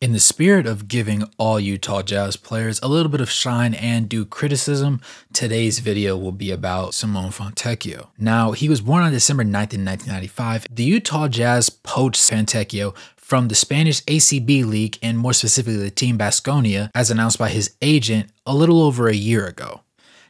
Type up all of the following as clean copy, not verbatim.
In the spirit of giving all Utah Jazz players a little bit of shine and due criticism, today's video will be about Simone Fontecchio. Now, he was born on December 9th in 1995. The Utah Jazz poached Fontecchio from the Spanish ACB League, and more specifically the team Baskonia, as announced by his agent a little over a year ago.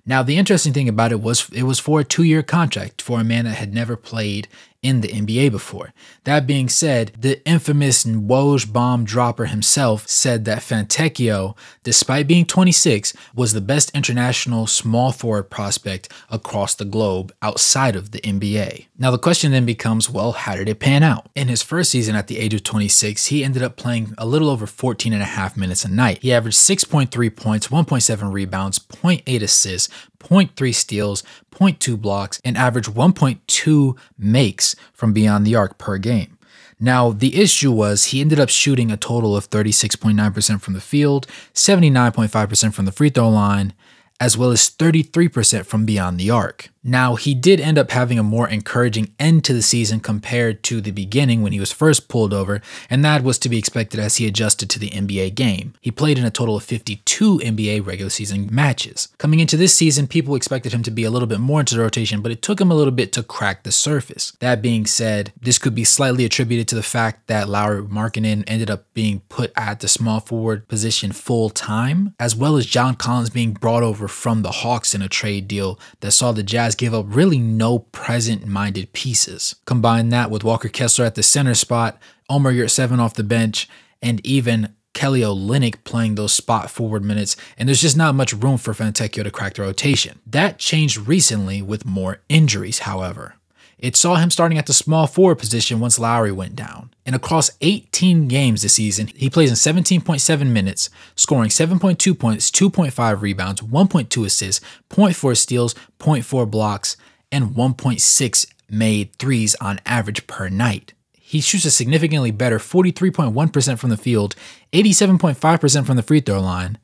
Now, the interesting thing about it was for a 2-year contract for a man that had never played in the NBA before. That being said, the infamous Woj bomb dropper himself said that Fontecchio, despite being 26, was the best international small forward prospect across the globe outside of the NBA. Now, the question then becomes, well, how did it pan out? In his first season at the age of 26, he ended up playing a little over 14.5 minutes a night. He averaged 6.3 points, 1.7 rebounds, 0.8 assists, 0.3 steals, 0.2 blocks, and averaged 1.2 makes from beyond the arc per game. Now, the issue was he ended up shooting a total of 36.9% from the field, 79.5% from the free throw line, as well as 33% from beyond the arc. Now, he did end up having a more encouraging end to the season compared to the beginning when he was first pulled over, and that was to be expected as he adjusted to the NBA game. He played in a total of 52 NBA regular season matches. Coming into this season, people expected him to be a little bit more into the rotation, but it took him a little bit to crack the surface. That being said, this could be slightly attributed to the fact that Lauri Markkanen ended up being put at the small forward position full time, as well as John Collins being brought over from the Hawks in a trade deal that saw the Jazz give up really no present-minded pieces. Combine that with Walker Kessler at the center spot, Omer Yurtseven off the bench, and even Kelly Olynyk playing those spot forward minutes, and there's just not much room for Fontecchio to crack the rotation. That changed recently with more injuries, however. It saw him starting at the small forward position once Lauri went down. And across 18 games this season, he plays in 17.7 minutes, scoring 7.2 points, 2.5 rebounds, 1.2 assists, 0.4 steals, 0.4 blocks, and 1.6 made threes on average per night. He shoots a significantly better 43.1% from the field, 87.5% from the free throw line,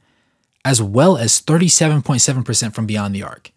as well as 37.7% from beyond the arc.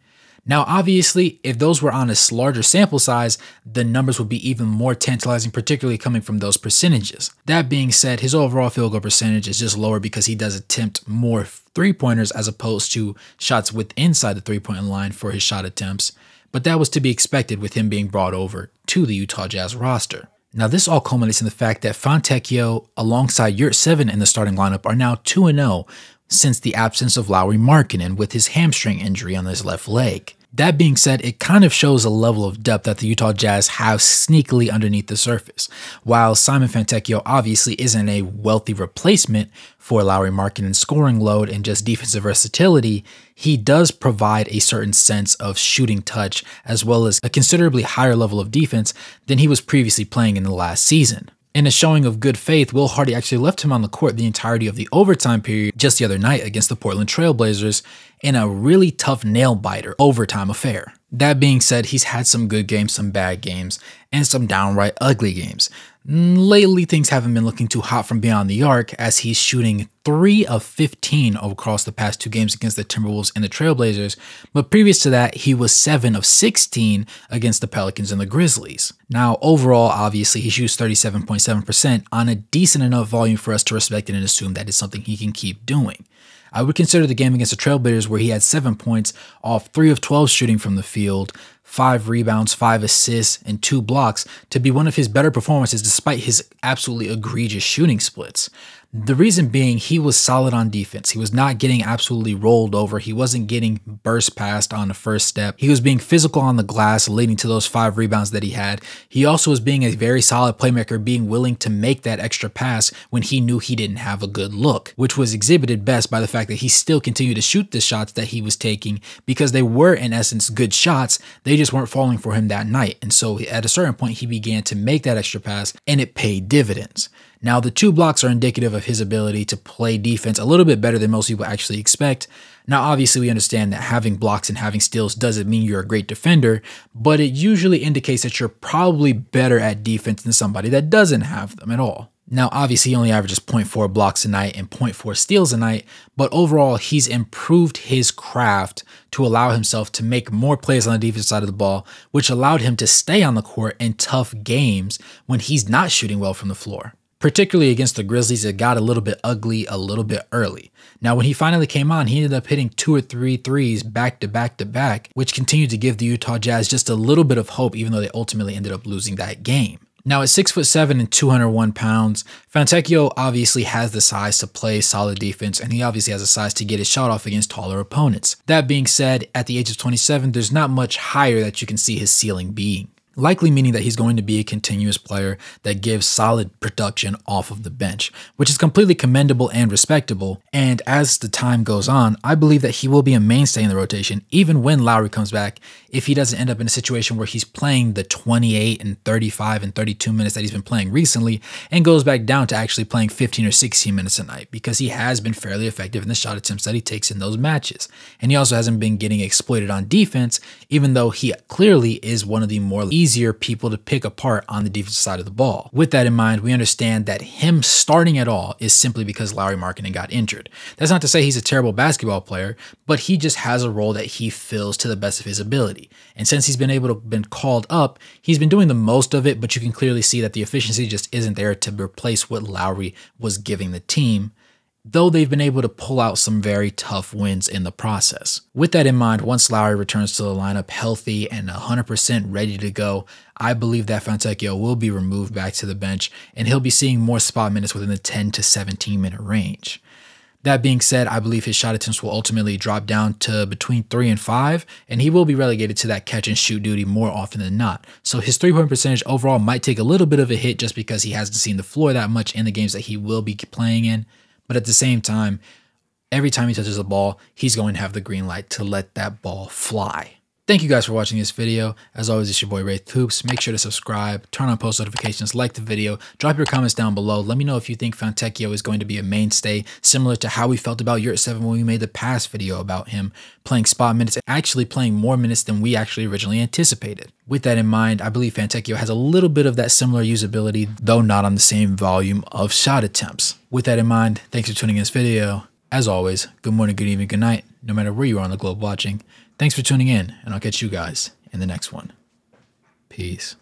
Now, obviously, if those were on a larger sample size, the numbers would be even more tantalizing, particularly coming from those percentages. That being said, his overall field goal percentage is just lower because he does attempt more three-pointers as opposed to shots within the three-point line for his shot attempts, but that was to be expected with him being brought over to the Utah Jazz roster. Now, this all culminates in the fact that Fontecchio, alongside Yurtseven in the starting lineup, are now 2-0 since the absence of Lauri Markkanen with his hamstring injury on his left leg. That being said, it kind of shows a level of depth that the Utah Jazz have sneakily underneath the surface. While Simon Fontecchio obviously isn't a wealthy replacement for Lauri Markkanen's scoring load and just defensive versatility, he does provide a certain sense of shooting touch as well as a considerably higher level of defense than he was previously playing in the last season. In a showing of good faith, Will Hardy actually left him on the court the entirety of the overtime period just the other night against the Portland Trail Blazers in a really tough nail-biter overtime affair. That being said, he's had some good games, some bad games, and some downright ugly games. Lately, things haven't been looking too hot from beyond the arc, as he's shooting 3 of 15 across the past 2 games against the Timberwolves and the Trailblazers, but previous to that, he was 7 of 16 against the Pelicans and the Grizzlies. Now, overall, obviously, he shoots 37.7% on a decent enough volume for us to respect it and assume that it's something he can keep doing. I would consider the game against the Trailblazers where he had 7 points off 3 of 12 shooting from the field, 5 rebounds, 5 assists, and 2 blocks to be one of his better performances despite his absolutely egregious shooting splits. The reason being, he was solid on defense. He was not getting absolutely rolled over. He wasn't getting burst past on the first step. He was being physical on the glass, leading to those 5 rebounds that he had. He also was being a very solid playmaker, being willing to make that extra pass when he knew he didn't have a good look, which was exhibited best by the fact that he still continued to shoot the shots that he was taking because they were, in essence, good shots. They just weren't falling for him that night. And so at a certain point, he began to make that extra pass, and it paid dividends. Now, the 2 blocks are indicative of his ability to play defense a little bit better than most people actually expect. Now, obviously, we understand that having blocks and having steals doesn't mean you're a great defender, but it usually indicates that you're probably better at defense than somebody that doesn't have them at all. Now, obviously, he only averages 0.4 blocks a night and 0.4 steals a night, but overall, he's improved his craft to allow himself to make more plays on the defensive side of the ball, which allowed him to stay on the court in tough games when he's not shooting well from the floor. particularly against the Grizzlies, it got a little bit ugly a little bit early. Now, when he finally came on, he ended up hitting 2 or 3 threes back to back to back, which continued to give the Utah Jazz just a little bit of hope, even though they ultimately ended up losing that game. Now, at 6'7" and 201 pounds, Fontecchio obviously has the size to play solid defense, and he obviously has the size to get his shot off against taller opponents. That being said, at the age of 27, there's not much higher that you can see his ceiling being, likely meaning that he's going to be a continuous player that gives solid production off of the bench, which is completely commendable and respectable. And as the time goes on, I believe that he will be a mainstay in the rotation, even when Lauri comes back, if he doesn't end up in a situation where he's playing the 28 and 35 and 32 minutes that he's been playing recently and goes back down to actually playing 15 or 16 minutes a night, because he has been fairly effective in the shot attempts that he takes in those matches. And he also hasn't been getting exploited on defense, even though he clearly is one of the more easier people to pick apart on the defensive side of the ball. With that in mind, we understand that him starting at all is simply because Lauri Markkanen got injured. That's not to say he's a terrible basketball player, but he just has a role that he fills to the best of his ability. And since he's been able to been called up, he's been doing the most of it, but you can clearly see that the efficiency just isn't there to replace what Lauri was giving the team, though they've been able to pull out some very tough wins in the process. With that in mind, once Lauri returns to the lineup healthy and 100% ready to go, I believe that Fontecchio will be removed back to the bench and he'll be seeing more spot minutes within the 10 to 17 minute range. That being said, I believe his shot attempts will ultimately drop down to between 3 and 5, and he will be relegated to that catch and shoot duty more often than not. So his three-point percentage overall might take a little bit of a hit just because he hasn't seen the floor that much in the games that he will be playing in. But at the same time, every time he touches the ball, he's going to have the green light to let that ball fly. Thank you guys for watching this video. As always, it's your boy Wraith Hoops. Make sure to subscribe, turn on post notifications, like the video, drop your comments down below. Let me know if you think Fontecchio is going to be a mainstay, similar to how we felt about Yurtseven when we made the past video about him playing spot minutes and actually playing more minutes than we actually originally anticipated. With that in mind, I believe Fontecchio has a little bit of that similar usability, though not on the same volume of shot attempts. With that in mind, thanks for tuning in this video. As always, good morning, good evening, good night, no matter where you are on the globe watching. Thanks for tuning in, and I'll catch you guys in the next one. Peace.